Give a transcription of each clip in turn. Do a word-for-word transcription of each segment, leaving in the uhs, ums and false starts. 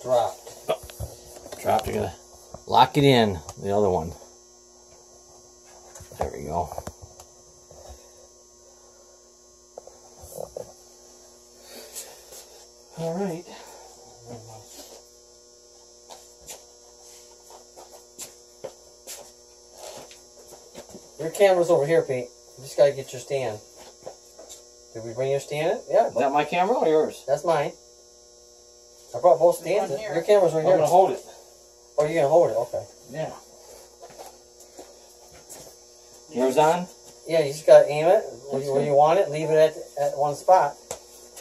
Dropped. You're gonna lock it in the other one. There we go. All right. Your camera's over here, Pete. You just gotta get your stand. Did we bring your stand? Yeah. Is that my camera or yours? That's mine. I brought both stands. Your camera's right here. I'm gonna hold it. Oh, you're gonna hold it, okay. Yeah. Yours on? Yeah, you just gotta aim it where you, where you want it, leave it at, at one spot.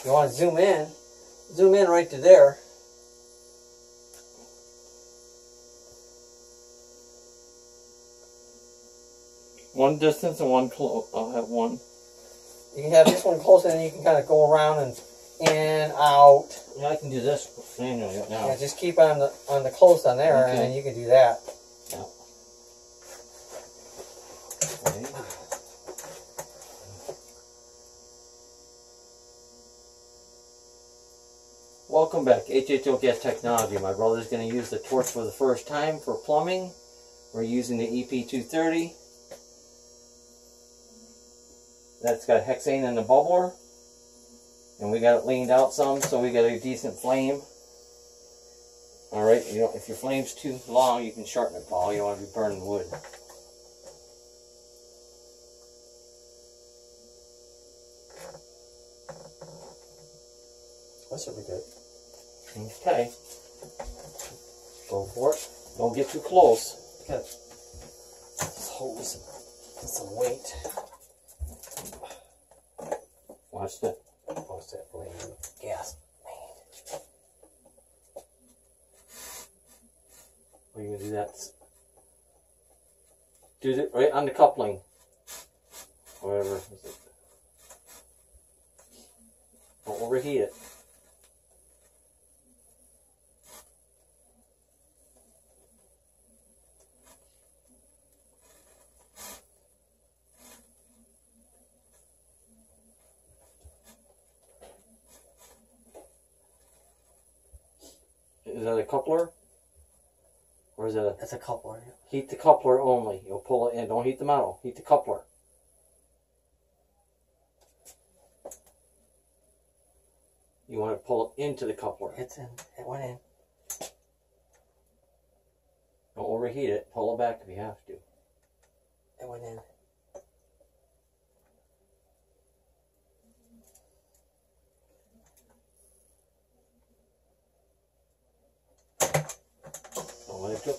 You wanna zoom in, zoom in right to there. One distance and one close. I'll have one. You can have this one close and then you can kind of go around and in, out. Yeah, I can do this manually now. Yeah, just keep on the on the close on there, okay. And then you can do that. Yeah. Okay. Welcome back, H H O Gas Technology. My brother's going to use the torch for the first time for plumbing. We're using the E P two thirty. That's got hexane in the bubbler. And we got it leaned out some, so we got a decent flame. All right, you know, if your flame's too long, you can shorten it, Paul. You don't want to be burning wood. That should be good. Okay. Go for it. Don't get too close. Good. Just hold this with some weight. Watch that. What's that flame? Gas. Man. We're going to do that. Do it right on the coupling. Whatever. Don't overheat it. Is that a coupler? Or is that a... That's a coupler. Yeah. Heat the coupler only. You'll pull it in. Don't heat the model. Heat the coupler. You want to pull it into the coupler. It's in. It went in. Don't overheat it. Pull it back if you have to. It went in. Looks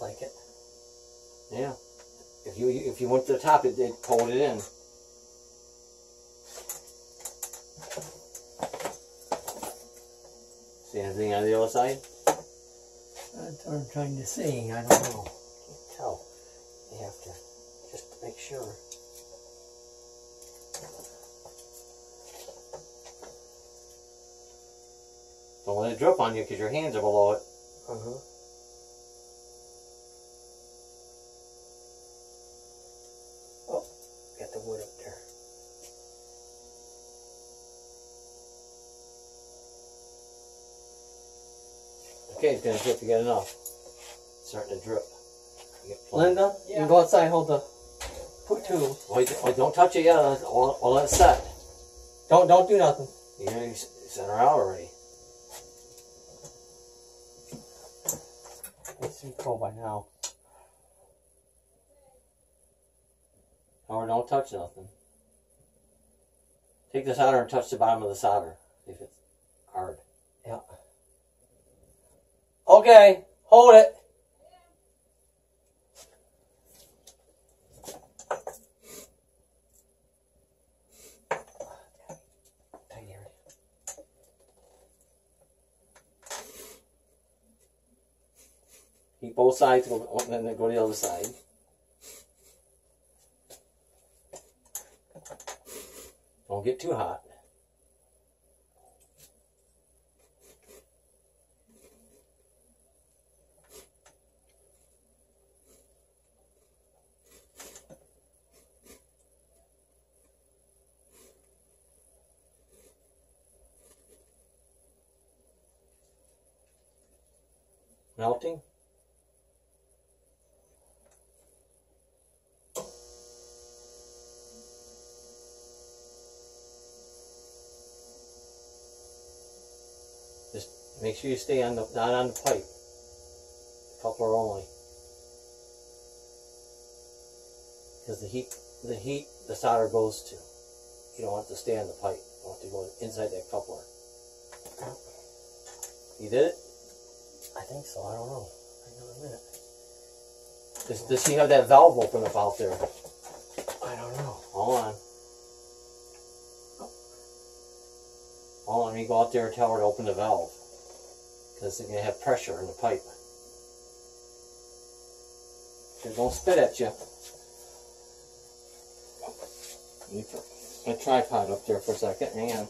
like it. Yeah. If you if you went to the top, it it pulled it in. See anything on the other side? That's what I'm trying to see. I don't know. Can't tell. You have to. Just to make sure. Don't let it drip on you because your hands are below it. Uh-huh. Oh, got the wood up there. Okay, it's going to drip. You got enough. It's starting to drip. Linda, yeah. You can go outside, hold the... Put two. Wait, wait, don't touch it yet. I'll, I'll let it set. Don't, don't do nothing. You gotta sent her out already. It's too cold by now. Or don't touch nothing. Take the solder and touch the bottom of the solder if it's hard. Yeah. Okay, hold it. Keep both sides, and then go to the other side. Don't get too hot. Melting. Just make sure you stay on the, not on the pipe, coupler only, because the heat, the heat, the solder goes to. You don't want to stay on the pipe. You want to go inside that coupler. You did it? I think so. I don't know. I know in a minute. Does, does she have that valve open up out there? I don't know. Hold on. Well, let me go out there and tell her to open the valve, because they're going to have pressure in the pipe. They don't spit at you. Let me put my tripod up there for a second. Hang on.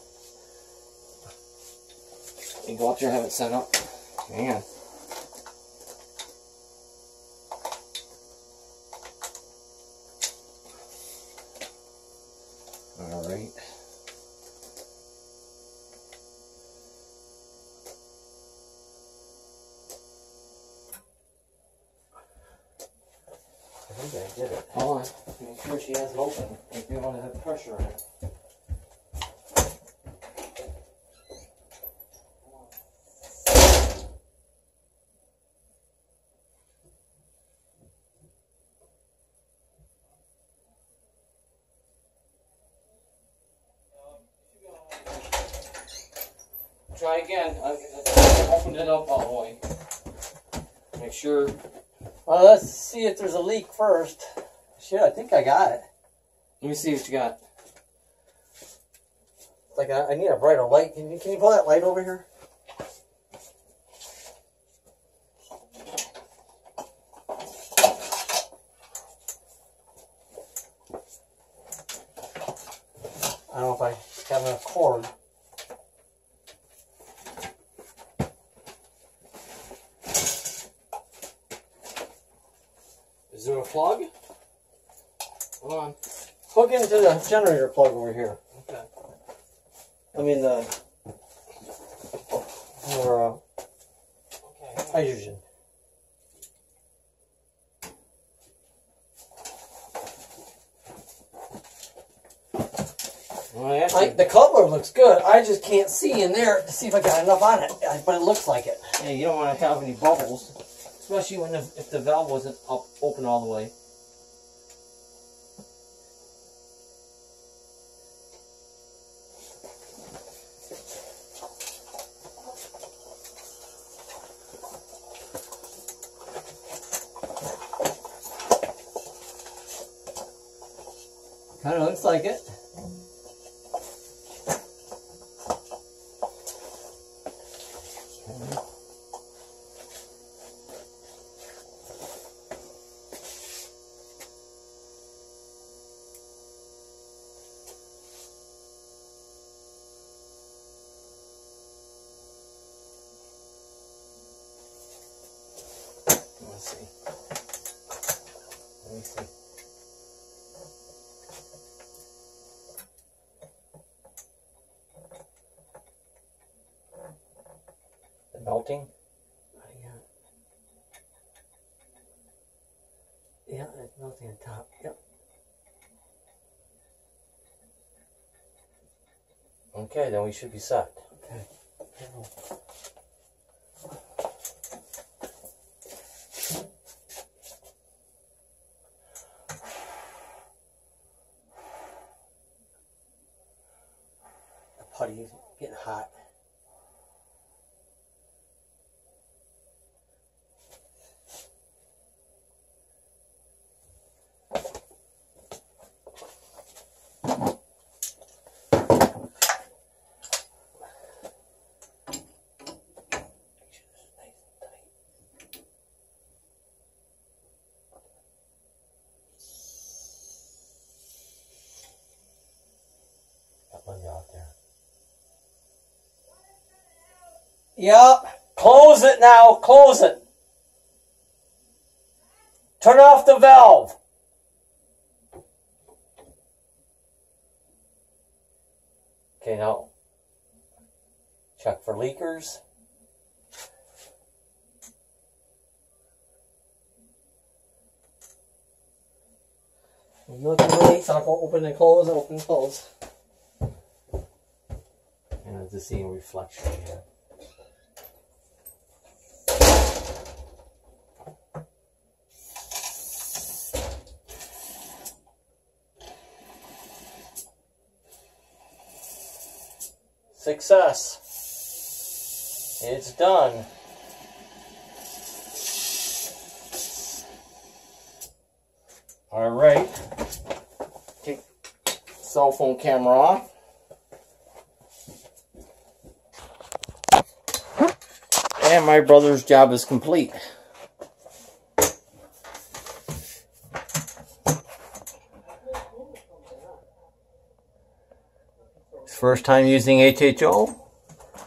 You can go out there and have it set up. Hang on. Try again. I opened it up all the way. Make sure. Well, let's see if there's a leak first. Shit, I think I got it. Let me see what you got. Like I, I need a brighter light. Can you, can you pull that light over here? I don't know if I have enough cord. Is there a plug? Hold on. Hook into the generator plug over here. Okay. I mean the or uh, okay, hydrogen. Well, I, the color looks good. I just can't see in there to see if I got enough on it, but it looks like it. Yeah, you don't want to have any bubbles. Especially when the, if the valve wasn't up, open all the way. Kind of looks like it. Melting? Yeah. Yeah, it's melting on top. Yep. Okay, then we should be set. Okay. putty is getting hot. Yeah, close it now, close it. Turn off the valve. Okay, now check for leakers. Nothing leaks, I'll go open and close, open and close. And I'm just seeing reflection here. Success. It's done. All right. Take cell phone camera off. And my brother's job is complete. First time using H H O.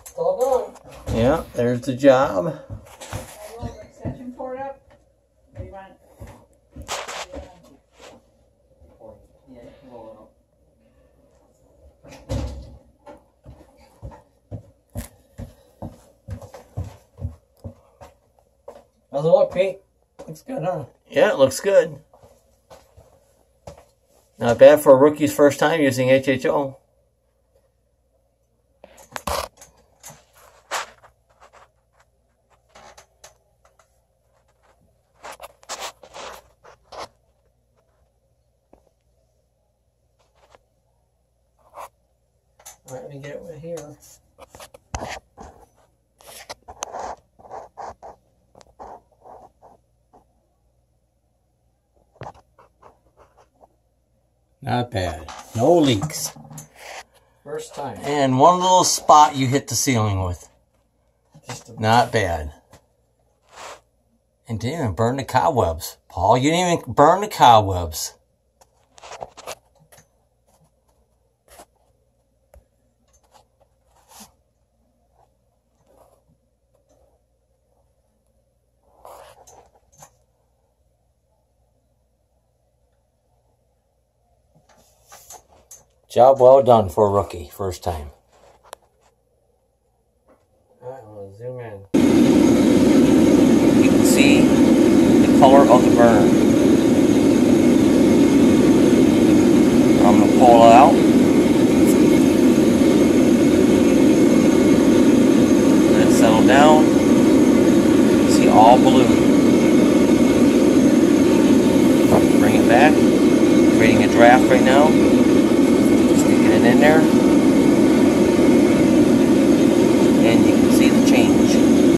It's all done. Yeah, there's the job. Extension cord up. You want it? Yeah, roll it up. How's it look, Pete? Looks good, huh? Yeah, it looks good. Not bad for a rookie's first time using H H O. Let me get it here. Not bad. No leaks. First time. And one little spot you hit the ceiling with. Just not bad. And didn't even burn the cobwebs. Paul, you didn't even burn the cobwebs. Job well done for a rookie, first time. Alright, I'm going to zoom in. You can see the color of the burn. I'm going to pull it out. Let it settle down. You can see all blue. Bring it back. Creating a draft right now. In there, and you can see the change.